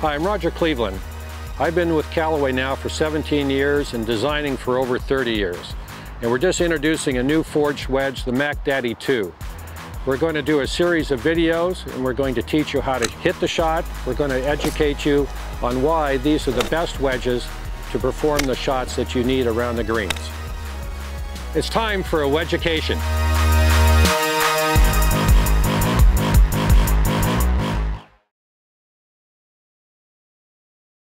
Hi, I'm Roger Cleveland. I've been with Callaway now for 17 years and designing for over 30 years. And we're just introducing a new forged wedge, the Mac Daddy 2. We're going to do a series of videos and we're going to teach you how to hit the shot. We're going to educate you on why these are the best wedges to perform the shots that you need around the greens. It's time for a Wedgeducation.